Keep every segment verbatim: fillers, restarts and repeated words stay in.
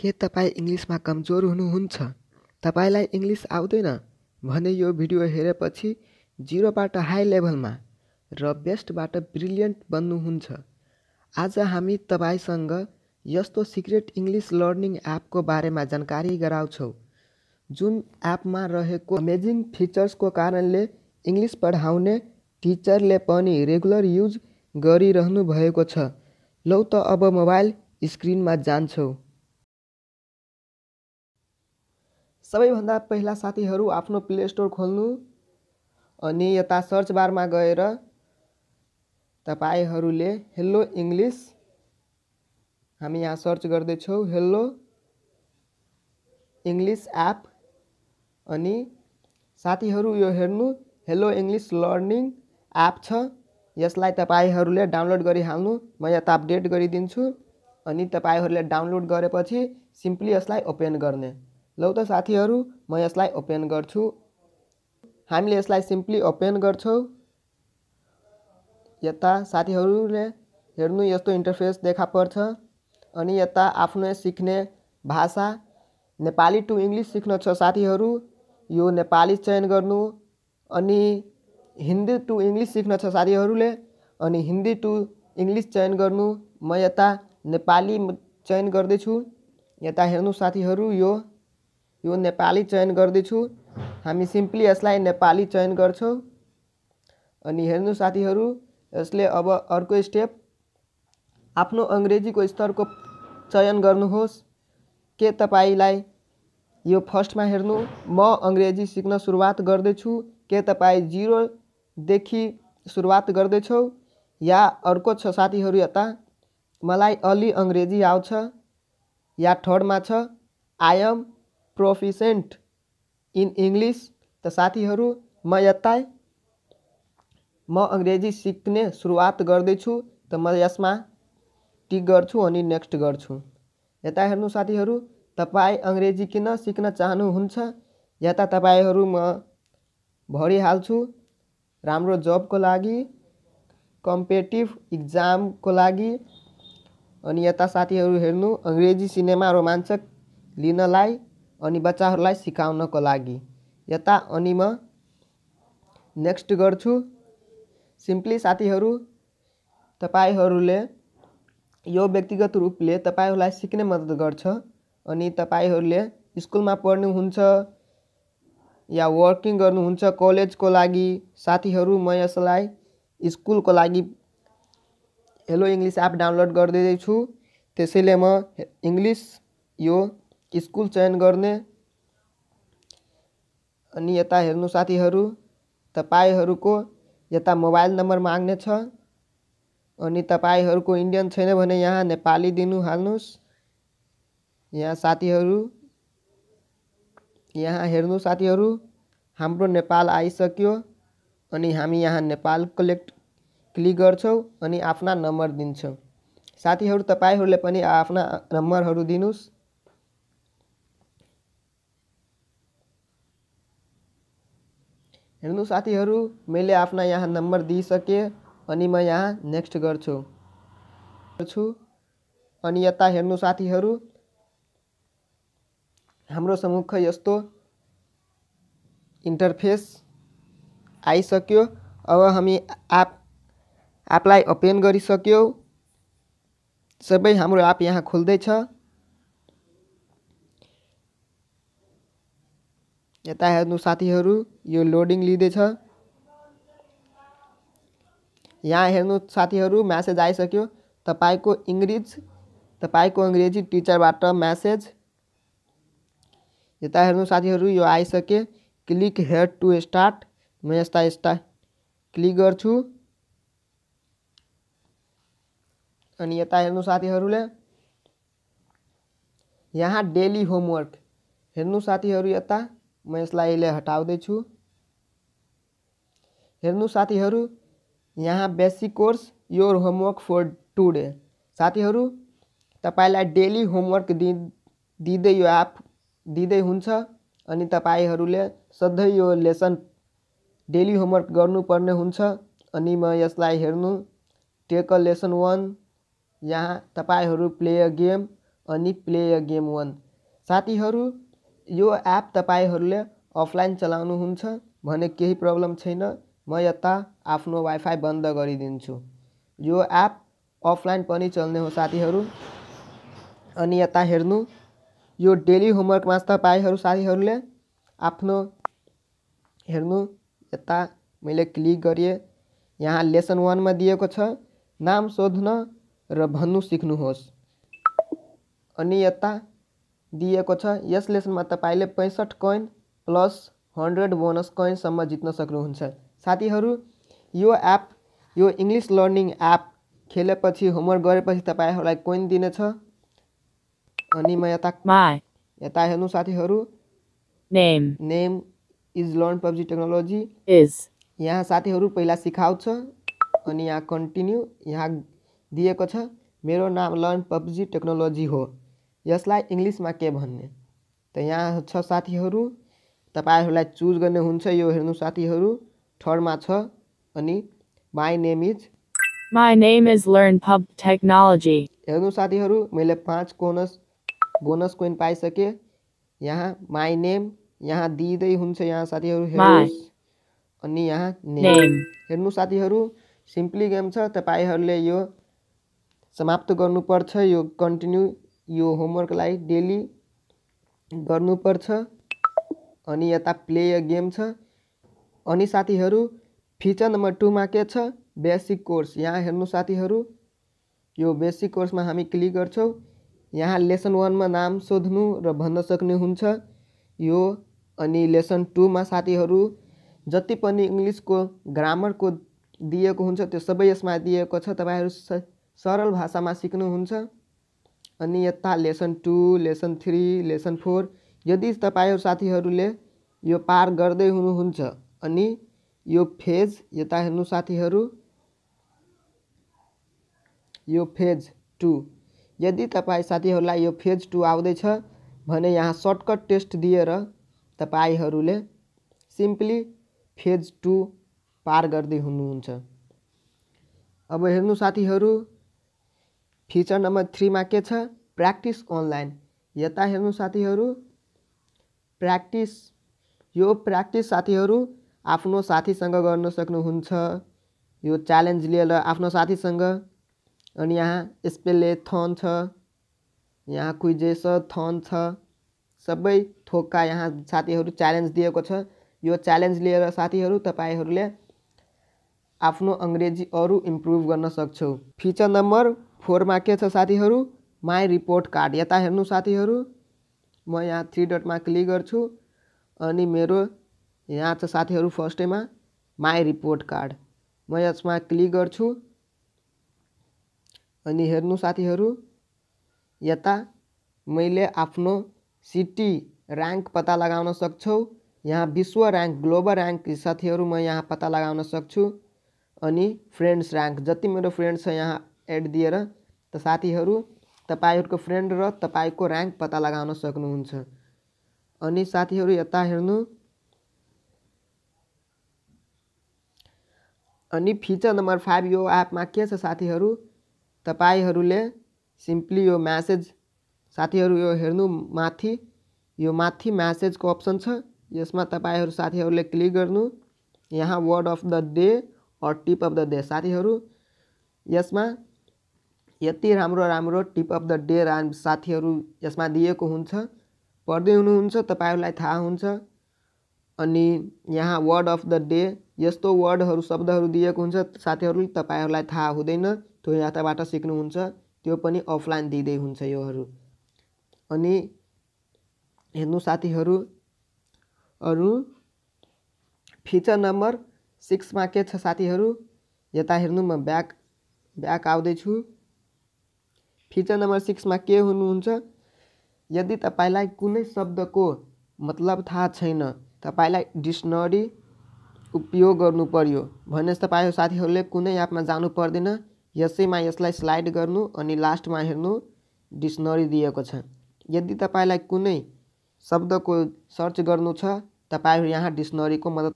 के तपाईं इंग्लिशमा कमजोर हुनुहुन्छ, तपाईंलाई इंग्लिश आउँदैन भने यो भिडियो हेरेपछि जीरोबाट हाई लेभलमा र बेस्टबाट ब्रिलियन्ट बन्नुहुन्छ। आज हामी तपाईंसँग यस्तो सिक्रेट इंग्लिश लर्निङ एपको बारेमा जानकारी गराउँछौं जुन एपमा रहेको अमेजिङ फिचर्सको कारणले इंग्लिश पढाउने टिचरले पनि रेगुलर युज गरिरहनु भएको छ। लौ त अब मोबाइल स्क्रिनमा जान्छौं। सबैभन्दा पहिला साथीहरू आफ्नो प्ले स्टोर खोल्नु अनि यता सर्च बारमा गएर तपाईहरूले हेलो इंग्लिश, हामी यहाँ सर्च गर्दै छौं हेलो इंग्लिश एप, अनि साथीहरू यो हेर्नु हेलो इंग्लिश लर्निङ एप छ। यसलाई तपाईहरूले डाउनलोड गरिहाल्नु, म यहाँ अपडेट गरिदिन्छु अनि तपाईहरूले डाउनलोड गरेपछि सिम्पली यसलाई ओपन गर्ने। लौ त साथीहरू म यसलाई ओपन गर्छु। हामीले यसलाई सिम्पली ओपन गर्छौं। यता साथीहरूले हेर्नु यस्तो इन्टरफेस देखा पर्छ अनि यता आफ्नो सिक्ने भाषा नेपाली टु इंग्लिश सिक्न छ साथीहरू, यो नेपाली चयन गर्नु अनि हिन्दी टु इंग्लिश सिक्न छ साथीहरूले अनि हिन्दी टु इंग्लिश चयन गर्नु। म यता नेपाली चयन गर्दैछु। यता हेर्नु साथीहरू यो यो नेपाली चयन गर्दैछु। हामी सिम्पली यसलाई नेपाली चयन गर्छौं अनि हेर्नु साथीहरू यसले अब अर्को स्टेप आफ्नो अंग्रेजीको स्तरको चयन गर्नुहोस्। के तपाईलाई यो फर्स्टमा हेर्नु म अंग्रेजी सिक्न सुरुवात गर्दैछु, के तपाई जीरो देखि सुरुवात गर्दैछौ या अर्को छ साथीहरू यता मलाई अलि अंग्रेजी आउँछ या थर्डमा छ I am proficient in English. त साथीहरू म यता म अंग्रेजी सिक्ने सुरुवात गर्दैछु त म यसमा टिक गर्छु अनि नेक्स्ट गर्छु। यता हेर्नु साथीहरू तपाई अंग्रेजी किन सिक्न चाहनुहुन्छ, यता तपाईहरू म भरिहाल्छु राम्रो जबको लागि, कम्पिटिटिभ इक्जामको लागि। अनि यता साथीहरू हेर्नु अंग्रेजी सिनेमा रोमाञ्चक लिनलाई अनि बच्चाहरूलाई सिकाउनको लागि यता, अनि म नेक्स्ट गर्छु। सिम्पली साथीहरू तपाईहरूले यो व्यक्तिगत रूपले तपाईहरूलाई सिक्ने मद्दत गर्छ अनि तपाईहरूले स्कुलमा पढ्नुहुन्छ या वर्किङ गर्नुहुन्छ कलेजको लागि। साथीहरू म यसलाई स्कुलको लागि हेलो इंग्लिश एप डाउनलोड गर्दैछु, त्यसैले म इंग्लिश यो स्कुल चयन गर्ने। अनि यता हेर्नु साथीहरू तपाईहरूको यता मोबाइल नम्बर माग्ने छ अनि तपाईहरूको इन्डियन छैन भने यहाँ नेपाली दिनु हाल्नुस्। यहाँ साथीहरू यहाँ हेर्नु साथीहरू हाम्रो नेपाल आइसक्यो अनि हामी यहाँ नेपाल कलेक्ट क्लिक गर्छौं अनि आफ्ना नम्बर दिन्छौं। साथीहरू तपाईहरूले पनि आफ्ना नम्बरहरू दिनुस्। हेर्नु साथीहरू मैले आफ्ना यहाँ नम्बर दिइसके अनि म यहाँ नेक्स्ट गर्छु गर्छु अनि यता हेर्नु साथीहरू हाम्रो सम्मुख यस्तो इन्टरफेस आइसक्यो। अब हामी एप एपलाई ओपन गरिसक्यौं, सबै हाम्रो एप यहाँ खुल्दैछ। यता हेर्नु साथीहरू यो लोडिङ लिँदैछ। यहाँ हेर्नु साथीहरू मेसेज आइसक्यो, तपाईको इंग्लिश तपाईको अंग्रेजी टिचरबाट मेसेज। यता हेर्नु साथीहरू यो आइसके, क्लिक हियर टु स्टार्ट, म यस्ता यस्ता क्लिक गर्छु। अनि यता हेर्नु साथीहरूले यहाँ डेली होमवर्क हेर्नु साथीहरू यता म यसलाई अहिले हटाउँदैछु। हेर्नु साथीहरू यहाँ basic course your homework for today. साथीहरू तपाईलाई डेली होमवर्क दिँदै यो एप दिदै हुन्छ अनि तपाईहरूले सधैँ यो लेसन डेली होमवर्क गर्नुपर्ने हुन्छ। अनि म यसलाई हेर्नु टेक अ लेसन वन, यहाँ तपाईहरू प्ले अ गेम अनि प्ले अ गेम वन। साथीहरु यो एप तपाईहरुले अफलाइन चलाउनुहुन्छ भने केही प्रब्लम छैन, म यता आफ्नो वाइफाई बन्द गरिदिन्छु। यो एप अफलाइन पनि चल्ने हो साथीहरु। अनि यता हेर्नु, यो डेली होमवर्कमा तपाईहरु साथीहरुले आफ्नो हेर्नु यता मैले क्लिक गरिए, यहाँ लेसन वन में दिएको छ नाम सोध्न र भन्नु सिक्नुहोस्। अनि यता दिएको छ यस लेसनमा तपाईले पैंसठ coin plus hundred bonus coin सम्म जित्न सक्नुहुन्छ। साथीहरु यो एप यो इंग्लिश लर्निंग एप खेलेपछि होमवर्क गरेपछि तपाईहरुलाई कोइन दिनेछ। अनि म यता यता हेर्नु साथीहरु, name name is learn PUBG technology is, यहाँ साथीहरु पहिला सिकाउँछ। अनि यहाँ कन्टिन्यू, यहाँ दिएको छ मेरो नाम लर्न पब्जी टेक्नोलोजी हो, यसलाई इंग्लिशमा के भन्ने। त यहाँ छ साथीहरु, तपाईहरुलाई चुज गर्ने हुन्छ। यो हेर्नु साथीहरु थर्डमा छ, अनि my name is my name is learn PUBG technology. हेर्नु साथीहरु मैले पाँच बोनस बोनस कोइन पाइसके। यहाँ माई नेम यहाँ दिदै हुन्छ, यहाँ साथीहरु हेर्नुस्। अनि यहाँ नेम हेर्नु साथीहरु सिम्पली गेम छ, तपाईहरुले यो समाप्त गर्नुपर्छ। यो कन्टिन्यू यो होमवर्कलाई डेली गर्नुपर्छ। अनि यता प्ले अ गेम छ। अनि साथीहरु फीचर नम्बर टू मा के छ, बेसिक कोर्स। यहाँ हेर्नु साथीहरु यो बेसिक कोर्समा हामी क्लिक गर्छौं। यहाँ लेसन वन मा नाम सोध्नु र भन्न सक्ने हुन्छ यो। अनि लेसन टू मा साथीहरु जति पनि इंग्लिश को ग्रामर को दिएको हुन्छ त्यो सबै यसमा दिएको छ, तपाईहरु सरल भाषामा सिक्नुहुन्छ। अनि यता lesson two, lesson three, lesson four यदि तपाईहरु साथीहरुले यो पार गर्दै हुनुहुन्छ अनि यो फेज यता हेर्नु साथीहरु यो फेज टू, यदि तपाई साथीहरुलाई यो फेज टू आउँदै छ भने यहाँ सर्टकट टेस्ट दिएर तपाईहरुले सिम्पली फेज टू पार गर्दै हुनुहुन्छ। अब हेर्नु साथीहरु फीचर नम्बर थ्री मा के छ, प्र्याक्टिस अनलाइन। यता हेर्नु साथीहरु प्र्याक्टिस, यो प्र्याक्टिस साथीहरु आफ्नो साथीसँग गर्न सक्नुहुन्छ। यो च्यालेन्ज लिएर आफ्नो साथीसँग। अनि यहाँ स्पेलेथन छ, यहाँ क्विजेस थन छ, सबै थोकका यहाँ साथीहरु च्यालेन्ज दिएको छ। यो च्यालेन्ज लिएर साथीहरु तपाईहरुले आफ्नो अंग्रेजी अरु इम्प्रुभ गर्न सक्छौ। फीचर नम्बर फोर मा के छ साथीहरु, माई रिपोर्ट कार्ड। यता हेर्नु साथीहरु म यहाँ थ्री डट मा क्लिक गर्छु। अनि मेरो यहाँ छ साथीहरु फर्स्ट मा माई रिपोर्ट कार्ड, म यसमा क्लिक गर्छु। अनि हेर्नु साथीहरु यता मैले आफ्नो सिटी र्यांक पत्ता लगाउन सक्छौ। यहाँ विश्व र्यांक, ग्लोबल र्यांक साथीहरु म यहाँ पत्ता लगाउन सक्छु। अनि फ्रेंड्स र्यांक, जति मेरो फ्रेंड्स छ यहाँ एड दिएर त साथीहरु तपाईहरुको फ्रेंड र तपाईको र्यांक पत्ता लगाउन सक्नुहुन्छ। अनि साथीहरु यता हेर्नु, अनि फीचर नम्बर फाइभ यो एपमा के छ साथीहरु, तपाईहरुले सिम्पली यो मेसेज साथीहरु यो हेर्नु माथि यो माथि मेसेज को अप्सन छ, यसमा तपाईहरु साथीहरुले क्लिक गर्नु। यहाँ वर्ड अफ द डे और टिप अफ द डे साथीहरु, यसमा यति राम्रो राम्रो टिप अफ द डे राम साथीहरु यसमा दिएको हुन्छ, पढ्दै हुनुहुन्छ तपाईहरुलाई थाहा हुन्छ। अनि यहाँ वर्ड अफ द डे यस्तो वर्डहरु शब्दहरु दिएको हुन्छ साथीहरु तपाईहरुलाई थाहा हुँदैन, त्यो यताबाट सिक्नुहुन्छ, त्यो पनि अफलाइन दिदै हुन्छ योहरु। अनि हेर्नु साथीहरु अरु फीचर नम्बर सिक्स मा के छ साथीहरु, यता हेर्नु म ब्याक ब्याक आउँदै छु। फीचर नम्बर सिक्स मा के हुनुहुन्छ, यदि तपाईलाई कुनै शब्दको मतलब थाहा छैन, तपाईलाई डिक्शनरी उपयोग गर्नु पर्यो भने तपाईहरु साथीहरुले कुनै एपमा जानु पर्दैन, यसैमा यसलाई स्लाइड गर्नु। अनि लास्टमा हेर्नु डिक्शनरी दिएको छ, यदि तपाईलाई कुनै शब्दको सर्च गर्नु छ तपाईहरु यहाँ डिक्शनरीको मद्दत।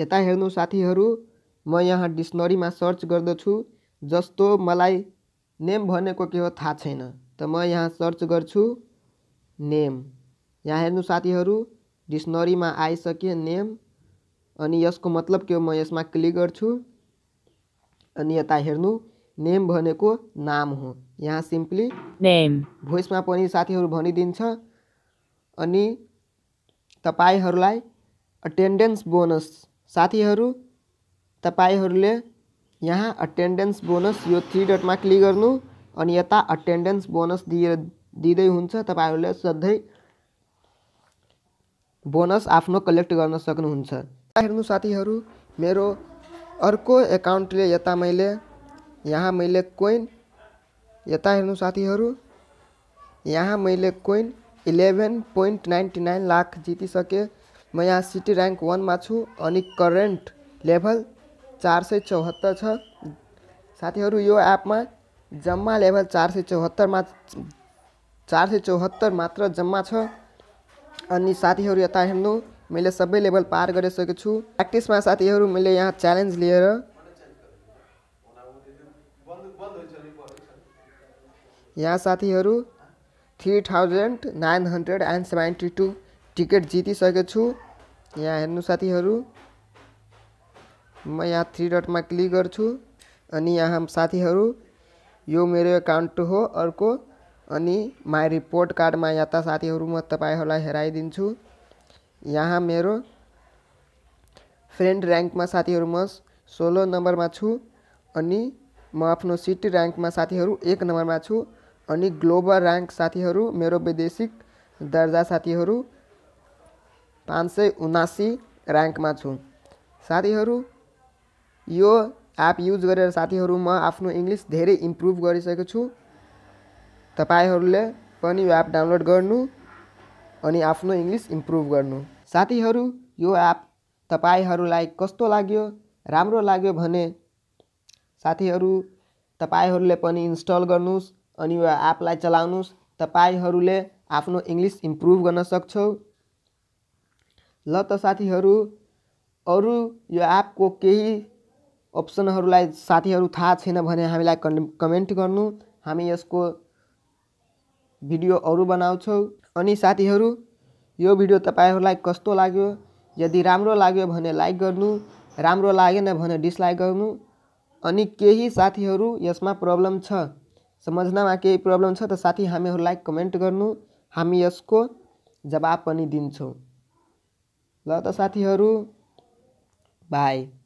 यता हेर्नु साथीहरु म यहाँ डिक्शनरीमा सर्च गर्दछु, जस्तो मलाई नेम भनेको के हो थाहा छैन त म यहाँ सर्च गर्छु नेम। यहाँ हेर्नु साथीहरु डिक्शनरीमा आइसक्यो नेम अनि यसको मतलब के हो म यसमा क्लिक गर्छु अनि यता हेर्नु नेम भनेको नाम हो। यहाँ सिम्पली नेम भोइसमा पनि साथीहरु भनिदिन्छ। अनि तपाईहरुलाई अटेन्डेन्स बोनस साथीहरु तपाईहरुले यहाँ अटेन्डेन्स बोनस यो थ्री डट में क्लिक गर्नु अनि यता अटेन्डेन्स बोनस दिए दिदै हुन्छ। तपाईहरुले सधैं बोनस आफ्नो कलेक्ट गर्न सक्नुहुन्छ। हेर्नु साथीहरु मेरो अर्को एकाउन्टले यता मैले यहाँ मैले कोइन यता हेर्नु साथीहरु यहाँ मैले coin eleven point ninety nine lakh जीति सके। म यहाँ सिटी र्यांक वन मा छु अनि करेन्ट लेभल चार सौ चौहत्तर छ। साथीहरु यो एप में जम्मा लेभल चार सौ चौहत्तर में चार सौ चौहत्तर मात्र जम्मा छ। अनि साथीहरु यता हेर्नु मैले सबै लेभल पार गरिसकेछु। प्र्याक्टिस में साथीहरु मैले यहाँ च्यालेन्ज लिएर यहाँ साथीहरु three thousand nine hundred and seventy two ticket जितिसकेछु। यहाँ हेर्नु साथीहरु म यहाँ थ्री डट में क्लिक गर्छु अनि यहाँ हम साथीहरु यो मेरो एकाउन्ट हो अर्को अनि माई रिपोर्ट कार्ड में यहाँ साथीहरु म तपाईहरुलाई हेराइदिन्छु। यहाँ मेरो फ्रेंड र्यांक में साथीहरु म सोलह नंबर में छु अनि म आफ्नो सिटी र्यांक में साथीहरु एक नंबर में छु। अनि ग्लोबल र्यांक साथीहरु मेरो वैदेशिक दर्जा साथीहरु पाँच सौ उनासी र्यांक में छु। साथीहरु यो एप यूज गरेर साथीहरु म आफ्नो इंग्लिश धेरै इम्प्रुभ गरिसकेको छु। तपाईहरुले पनि यो एप डाउनलोड गर्नु अनि आफ्नो इंग्लिश इम्प्रुभ गर्नु। साथीहरु यो एप तपाईहरुलाई कस्तो लाग्यो राम्रो लाग्यो भने साथीहरु तपाईहरुले पनि इन्स्टल गर्नुस् अनि यो एपलाई चलाउनुस्। तपाईहरुले आफ्नो इंग्लिश इम्प्रुभ गर्न सक्छौ। ल त साथीहरु अरु यो एपको केही अप्सनहरुलाई साथीहरु थाहा छैन भने हामीलाई कमेन्ट गर्नु हामी यसको भिडियो अरु बनाउँछौ। अनि साथीहरु यो भिडियो तपाईहरुलाई कस्तो लाग्यो यदि राम्रो लाग्यो भने लाइक गर्नु राम्रो लागेन भने डिसलाइक गर्नु। अनि केही साथीहरु यसमा प्रब्लम छ समझ्नमा केही प्रब्लम छ त साथी हामीहरुलाई कमेन्ट गर्नु हामी यसको जवाब पनि दिन्छौ। ल त साथीहरु बाय।